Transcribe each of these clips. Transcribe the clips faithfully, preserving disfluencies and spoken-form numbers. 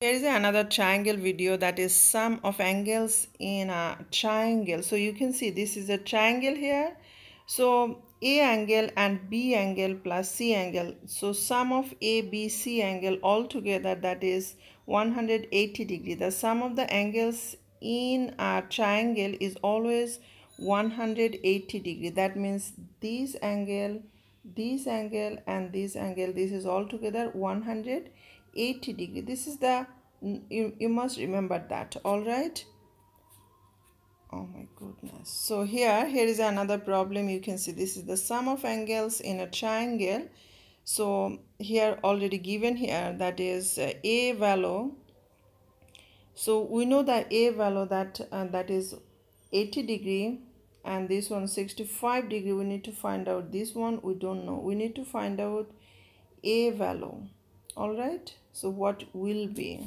Here is another triangle video, that is sum of angles in a triangle. So you can see this is a triangle here. So A angle and B angle plus C angle. So sum of A, B, C angle all together, that is one hundred eighty degree. The sum of the angles in a triangle is always one hundred eighty degree. That means this angle, this angle and this angle, this is all together one hundred eighty degree. This is the, you, you must remember that, all right? Oh my goodness. So here here is another problem. You can see this is the sum of angles in a triangle. So here already given here, that is A value. So we know that A value, that uh, that is eighty degree, and this one sixty-five degree. We need to find out this one, we don't know. We need to find out A value, all right? So what will be?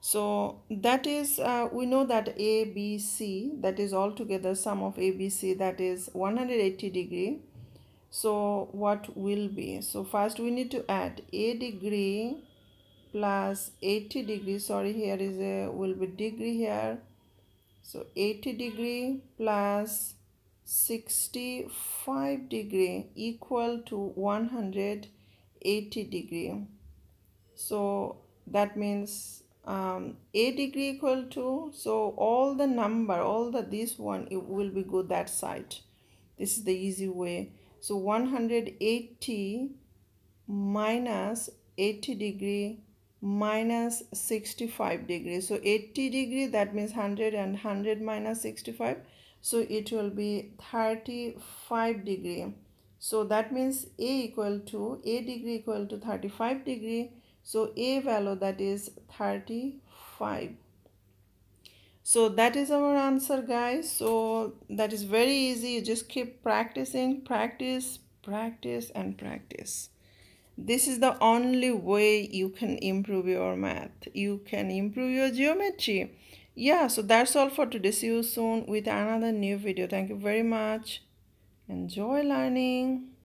So that is, uh, we know that A, B, C, that is all together sum of A, B, C, that is one hundred eighty degree. So what will be? So first we need to add A degree plus eighty degree. Sorry, here is a will be degree here. So eighty degree plus sixty-five degree equal to one hundred eighty degree. So that means um A degree equal to, so all the number, all the this one, it will be go that side. This is the easy way. So one hundred eighty minus eighty degree minus sixty-five degree. So eighty degree, that means one hundred, and one hundred minus sixty-five, so it will be thirty-five degree. So that means A equal to, A degree equal to thirty-five degree. So A value, that is thirty-five. So that is our answer, guys. So that is very easy. You just keep practicing, practice, practice and practice. This is the only way you can improve your math. You can improve your geometry. Yeah, so that's all for today. See you soon with another new video. Thank you very much. Enjoy learning.